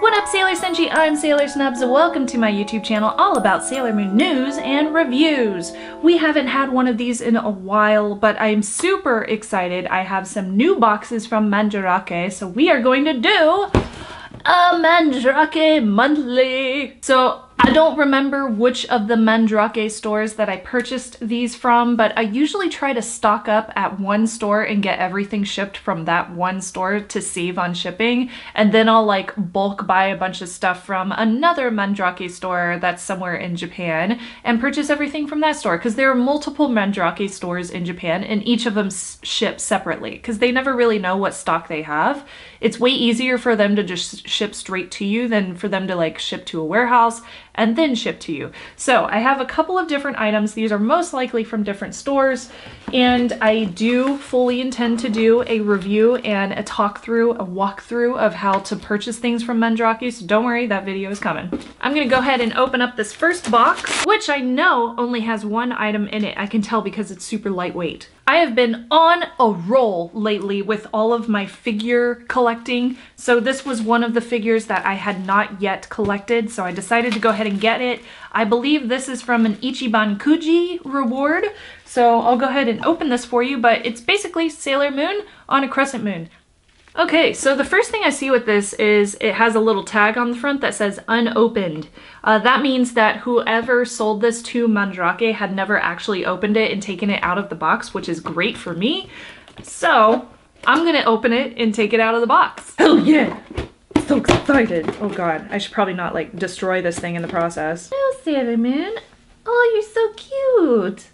What up, Sailor Senshi? I'm Sailor Snubs. Welcome to my YouTube channel all about Sailor Moon news and reviews. We haven't had one of these in a while, but I'm super excited. I have some new boxes from Mandarake, so we are going to do a Mandarake monthly. So I don't remember which of the Mandarake stores that I purchased these from, but I usually try to stock up at one store and get everything shipped from that one store to save on shipping, and then I'll like bulk buy a bunch of stuff from another Mandarake store that's somewhere in Japan and purchase everything from that store, because there are multiple Mandarake stores in Japan and each of them ship separately because they never really know what stock they have. It's way easier for them to just ship straight to you than for them to like ship to a warehouse and then ship to you. So I have a couple of different items. These are most likely from different stores, and I do fully intend to do a review and a walkthrough of how to purchase things from Mandarake, so don't worry, that video is coming. I'm gonna go ahead and open up this first box, which I know only has one item in it. I can tell because it's super lightweight. I have been on a roll lately with all of my figure collecting, so this was one of the figures that I had not yet collected, so I decided to go ahead and get it. I believe this is from an Ichiban Kuji reward, so I'll go ahead and open this for you, but it's basically Sailor Moon on a crescent moon. Okay, so the first thing I see with this is it has a little tag on the front that says unopened. That means that whoever sold this to Mandarake had never actually opened it and taken it out of the box, which is great for me. So I'm gonna open it and take it out of the box. Oh yeah, so excited. Oh God, I should probably not like destroy this thing in the process. Oh, Sailor Moon, oh, you're so cute.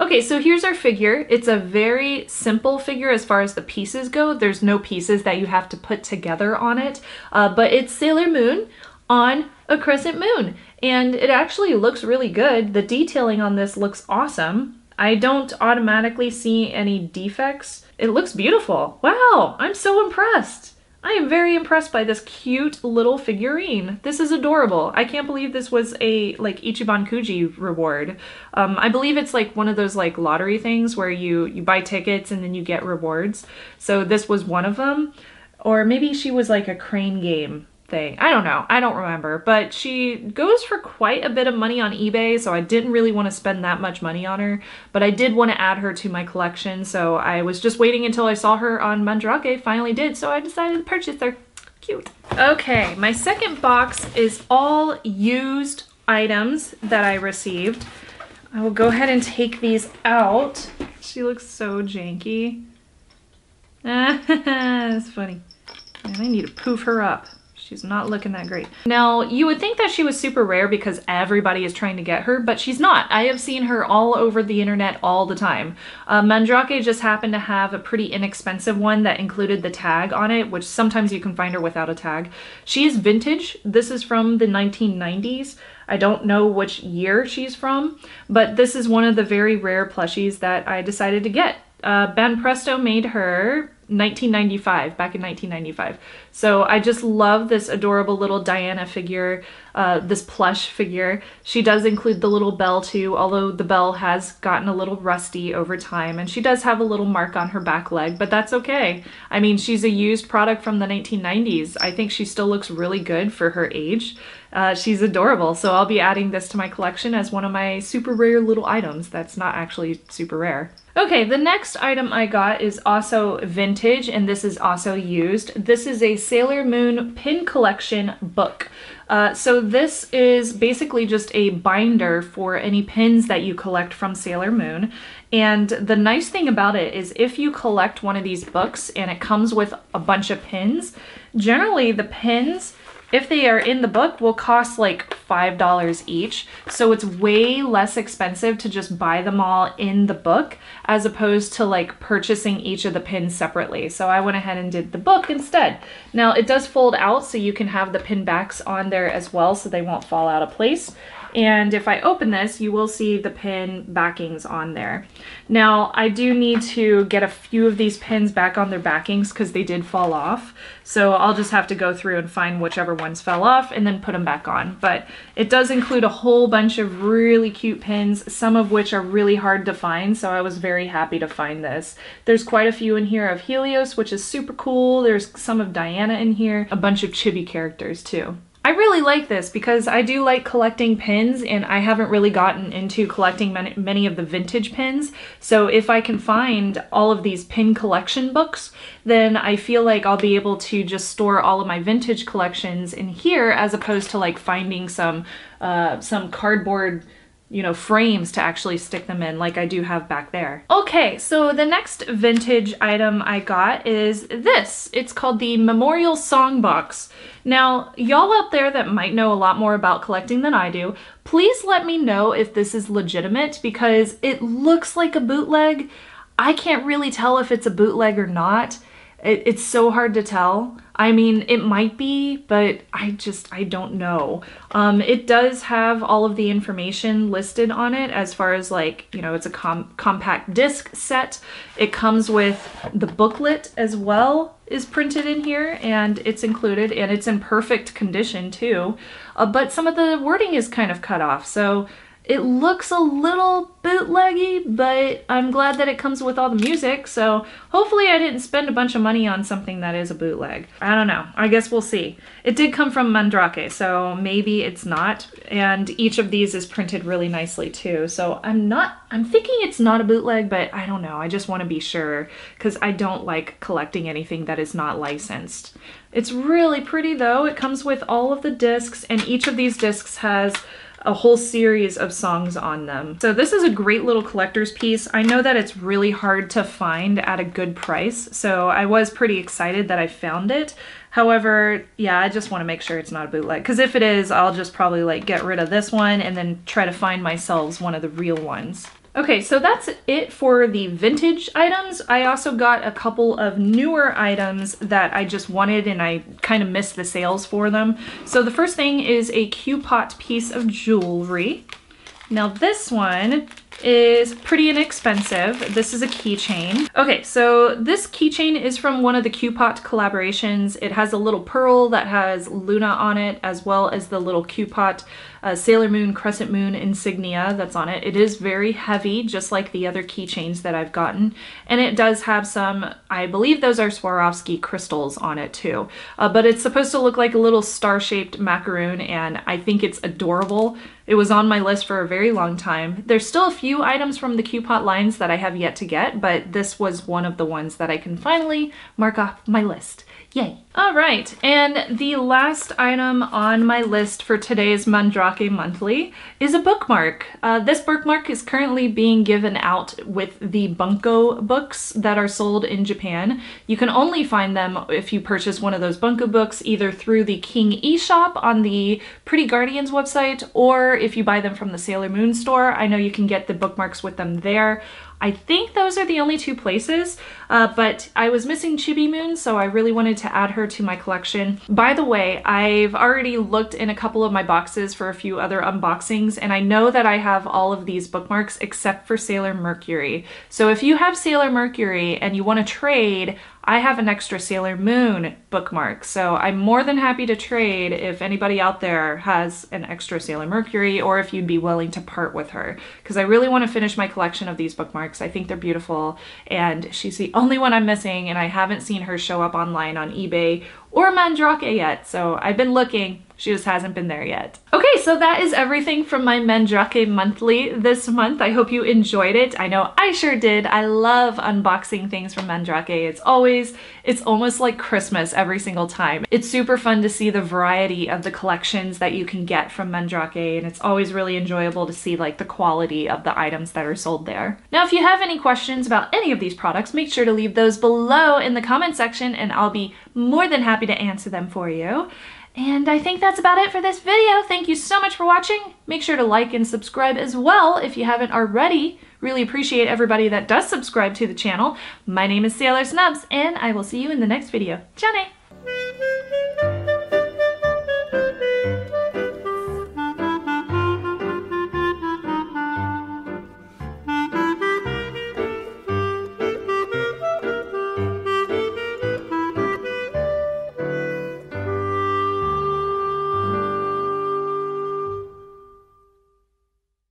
Okay, so here's our figure. It's a very simple figure as far as the pieces go. There's no pieces that you have to put together on it, but it's Sailor Moon on a crescent moon, and it actually looks really good. The detailing on this looks awesome. I don't automatically see any defects. It looks beautiful. Wow, I'm so impressed. I am very impressed by this cute little figurine. This is adorable. I can't believe this was a like Ichiban Kuji reward. I believe it's like one of those like lottery things where you buy tickets and then you get rewards. So this was one of them. Or maybe she was like a crane game thing. I don't know. I don't remember. But she goes for quite a bit of money on eBay, so I didn't really want to spend that much money on her. But I did want to add her to my collection, so I was just waiting until I saw her on Mandarake. Finally did, so I decided to purchase her. Cute. Okay, my second box is all used items that I received. I will go ahead and take these out. She looks so janky. That's funny. And I need to poof her up. She's not looking that great. Now, you would think that she was super rare because everybody is trying to get her, but she's not. I have seen her all over the internet all the time. Mandarake just happened to have a pretty inexpensive one that included the tag on it, which sometimes you can find her without a tag. She's vintage. This is from the 1990s. I don't know which year she's from, but this is one of the very rare plushies that I decided to get. Ben Presto made her 1995. So I just love this adorable little Diana figure, this plush figure. She does include the little bell too, although the bell has gotten a little rusty over time, and she does have a little mark on her back leg, but that's okay. I mean, she's a used product from the 1990s. I think she still looks really good for her age. She's adorable, so I'll be adding this to my collection as one of my super rare little items that's not actually super rare. Okay, the next item I got is also vintage, and this is also used. This is a Sailor Moon pin collection book. So this is basically just a binder for any pins that you collect from Sailor Moon. And the nice thing about it is if you collect one of these books and it comes with a bunch of pins, generally the pins, if they are in the book, will cost like $5 each. So it's way less expensive to just buy them all in the book as opposed to like purchasing each of the pins separately. So I went ahead and did the book instead. Now it does fold out, so you can have the pin backs on there as well so they won't fall out of place. And if I open this, you will see the pin backings on there. Now, I do need to get a few of these pins back on their backings because they did fall off. So I'll just have to go through and find whichever ones fell off and then put them back on. But it does include a whole bunch of really cute pins, some of which are really hard to find. So I was very happy to find this. There's quite a few in here of Helios, which is super cool. There's some of Diana in here, a bunch of chibi characters too. I really like this because I do like collecting pins, and I haven't really gotten into collecting many of the vintage pins. So if I can find all of these pin collection books, then I feel like I'll be able to just store all of my vintage collections in here, as opposed to like finding some cardboard, you know, frames to actually stick them in like I do have back there. Okay, so the next vintage item I got is this. It's called the Memorial Song Box. Now, y'all out there that might know a lot more about collecting than I do, please let me know if this is legitimate, because it looks like a bootleg. I can't really tell if it's a bootleg or not. It's so hard to tell. I mean, it might be, but I don't know. It does have all of the information listed on it as far as, like, you know, it's a compact disc set. It comes with the booklet as well, is printed in here, and it's included, and it's in perfect condition too. But some of the wording is kind of cut off, so it looks a little bootleggy, but I'm glad that it comes with all the music, so hopefully I didn't spend a bunch of money on something that is a bootleg. I don't know. I guess we'll see. It did come from Mandarake, so maybe it's not, and each of these is printed really nicely too, so I'm thinking it's not a bootleg, but I don't know. I just want to be sure, because I don't like collecting anything that is not licensed. It's really pretty though. It comes with all of the discs, and each of these discs has a whole series of songs on them. So this is a great little collector's piece. I know that it's really hard to find at a good price, so I was pretty excited that I found it. However, yeah, I just want to make sure it's not a bootleg, because if it is, I'll just probably like get rid of this one and then try to find myself one of the real ones. Okay, so that's it for the vintage items. I also got a couple of newer items that I just wanted and I kind of missed the sales for them. So the first thing is a Q-Pot piece of jewelry. Now this one is pretty inexpensive. This is a keychain. Okay, so this keychain is from one of the Q-Pot collaborations. It has a little pearl that has Luna on it, as well as the little Q-Pot Sailor Moon, Crescent Moon insignia that's on it. It is very heavy, just like the other keychains that I've gotten, and it does have some, I believe those are Swarovski crystals on it too, but it's supposed to look like a little star-shaped macaroon, and I think it's adorable. It was on my list for a very long time. There's still a few items from the Q-Pot lines that I have yet to get, but this was one of the ones that I can finally mark off my list. Yay! Alright, and the last item on my list for today's Mandarake Monthly is a bookmark. This bookmark is currently being given out with the Bunko books that are sold in Japan. You can only find them if you purchase one of those Bunko books either through the King eShop on the Pretty Guardians website, or if you buy them from the Sailor Moon store. I know you can get the bookmarks with them there. I think those are the only two places, but I was missing Chibi Moon, so I really wanted to add her to my collection. By the way, I've already looked in a couple of my boxes for a few other unboxings, and I know that I have all of these bookmarks except for Sailor Mercury. So if you have Sailor Mercury and you want to trade, I have an extra Sailor Moon bookmark, so I'm more than happy to trade if anybody out there has an extra Sailor Mercury, or if you'd be willing to part with her, because I really want to finish my collection of these bookmarks. I think they're beautiful, and she's the only one I'm missing, and I haven't seen her show up online on eBay or Mandarake yet, so I've been looking. She just hasn't been there yet. Okay, so that is everything from my Mandarake Monthly this month. I hope you enjoyed it. I know I sure did. I love unboxing things from Mandarake. It's almost like Christmas every single time. It's super fun to see the variety of the collections that you can get from Mandarake, and it's always really enjoyable to see like the quality of the items that are sold there. Now, if you have any questions about any of these products, make sure to leave those below in the comment section, and I'll be more than happy to answer them for you. And I think that's about it for this video. Thank you so much for watching. Make sure to like and subscribe as well if you haven't already. Really appreciate everybody that does subscribe to the channel. My name is Sailor Snubs, and I will see you in the next video. Ciao!